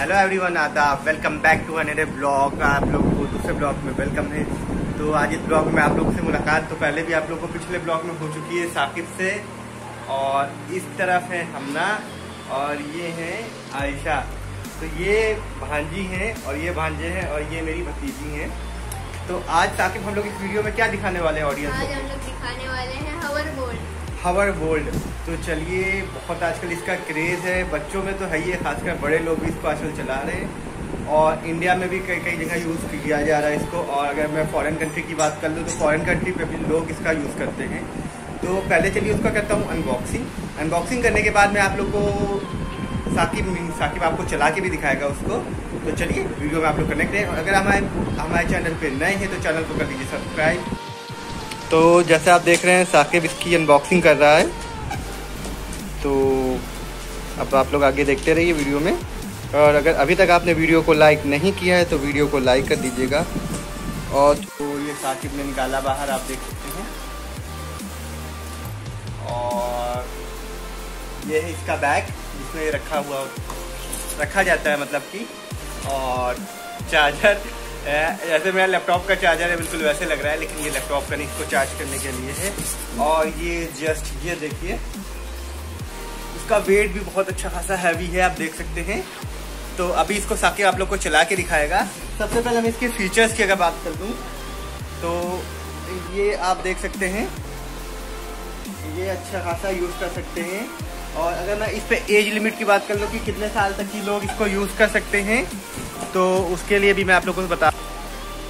Hello everyone आदाब, welcome back to another blog. आप लोगों को दूसरे ब्लॉग में वेलकम है। तो आज इस ब्लॉग में आप लोगों से मुलाकात तो पहले भी आप लोगों को पिछले ब्लॉग में हो चुकी है साकिब से, और इस तरफ है हमना और ये है आयशा। तो ये भांजी हैं और ये भांजे हैं और ये मेरी भतीजी हैं। तो आज साकिब हम लोग इस वीडियो में क्या दिखाने वाले हैं ऑडियंस को? आज हम लोग दिखाने वाले हैं हवरबोर्ड। हवरबोर्ड तो चलिए, बहुत आजकल इसका क्रेज़ है, बच्चों में तो है ही है, खासकर बड़े लोग भी इसको आजकल चला रहे हैं और इंडिया में भी कई जगह यूज़ किया जा रहा है इसको। और अगर मैं फॉरेन कंट्री की बात कर लूँ तो फॉरेन कंट्री पे भी लोग इसका यूज़ करते हैं। तो पहले चलिए उसका करता हूँ अनबॉक्सिंग करने के बाद मैं आप लोग को साकिब आपको चला के भी दिखाएगा उसको। तो चलिए वीडियो में आप लोग कनेक्ट हैं, और अगर हमारे चैनल पर नए हैं तो चैनल को कर दीजिए सब्सक्राइब। तो जैसे आप देख रहे हैं साकिब इसकी अनबॉक्सिंग कर रहा है, तो अब आप लोग आगे देखते रहिए वीडियो में। और अगर अभी तक आपने वीडियो को लाइक नहीं किया है तो वीडियो को लाइक कर दीजिएगा। और तो ये साकिब ने निकाला बाहर, आप देख सकते हैं, और ये है इसका बैग जिसमें ये रखा जाता है, मतलब कि। और चार्जर, जैसे मेरा लैपटॉप का चार्जर है बिल्कुल वैसे लग रहा है, लेकिन ये लैपटॉप का नहीं, इसको चार्ज करने के लिए है। और ये जस्ट ये देखिए, उसका वेट भी बहुत अच्छा खासा हैवी है, आप देख सकते हैं। तो अभी इसको साकिब आप लोग को चला के दिखाएगा। सबसे पहले हम इसके फीचर्स की अगर बात कर दूँ तो ये आप देख सकते हैं, ये अच्छा खासा यूज़ कर सकते हैं। और अगर मैं इस पर एज लिमिट की बात कर लूँ कि कितने साल तक की लोग इसको यूज़ कर सकते हैं, तो उसके लिए भी मैं आप लोगों को बता।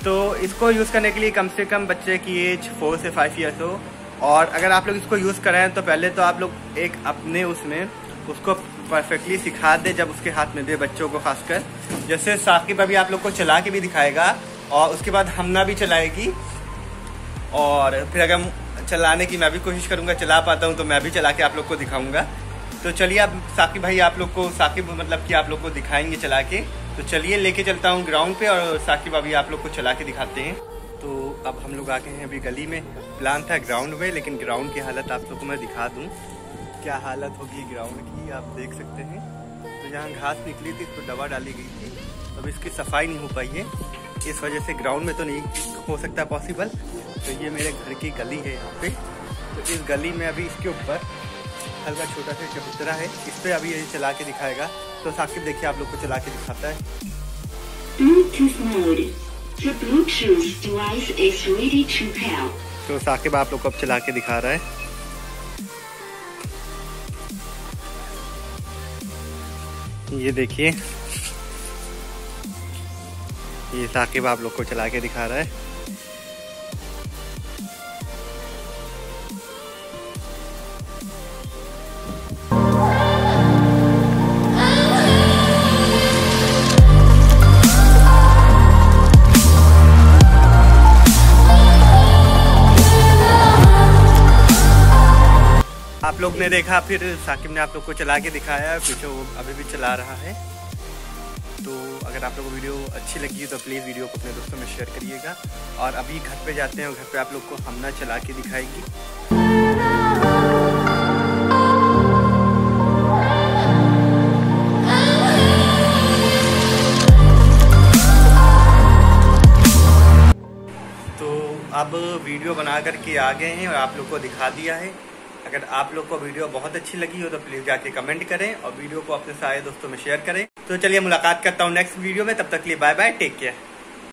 तो इसको यूज़ करने के लिए कम से कम बच्चे की एज 4 से 5 ईयर्स हो। और अगर आप लोग इसको यूज़ कराएं तो पहले तो आप लोग एक अपने उसमें उसको परफेक्टली सिखा दें, जब उसके हाथ में दे बच्चों को, खासकर जैसे साकिब अभी आप लोग को चला के भी दिखाएगा और उसके बाद हमना भी चलाएगी। और फिर अगर चलाने की मैं भी कोशिश करूँगा, चला पाता हूँ तो मैं भी चला के आप लोग को दिखाऊँगा। तो चलिए अब साकिब भाई आप लोग को आप लोग को दिखाएंगे चला के। तो चलिए लेके चलता हूँ ग्राउंड पे, और साकिब अभी आप लोग को चला के दिखाते हैं। तो अब हम लोग आ गए हैं अभी गली में। प्लान था ग्राउंड में, लेकिन ग्राउंड की हालत आप लोग को मैं दिखा दूँ क्या हालत होगी ग्राउंड की, आप देख सकते हैं। तो यहाँ घास निकली थी, तो दवा डाली गई थी, अब इसकी सफाई नहीं हो पाई है, इस वजह से ग्राउंड में तो नहीं हो सकता पॉसिबल। तो ये मेरे घर की गली है यहाँ पे, तो इस गली में अभी इसके ऊपर हल्का छोटा सा चबूतरा है, इस पर अभी ये चला के दिखाएगा। तो साकिब देखिए आप लोग को चला के दिखाता है। तो साकिब आप लोग को अब चला के दिखा रहा है। ये देखिए, ये साकिब आप लोग को चला के दिखा रहा है। आप लोग ने देखा, फिर साकिब ने आप लोग को चला के दिखाया, पीछे वो अभी भी चला रहा है। तो अगर आप लोग को वीडियो अच्छी लगी तो प्लीज़ वीडियो को अपने दोस्तों में शेयर करिएगा। और अभी घर पे जाते हैं और घर पे आप लोग को हमना चला के दिखाएगी। तो अब वीडियो बना करके आ गए हैं और आप लोग को दिखा दिया है। अगर आप लोग को वीडियो बहुत अच्छी लगी हो तो प्लीज़ जाके कमेंट करें और वीडियो को अपने सारे दोस्तों में शेयर करें। तो चलिए मुलाकात करता हूँ नेक्स्ट वीडियो में, तब तक के लिए बाय बाय, टेक केयर।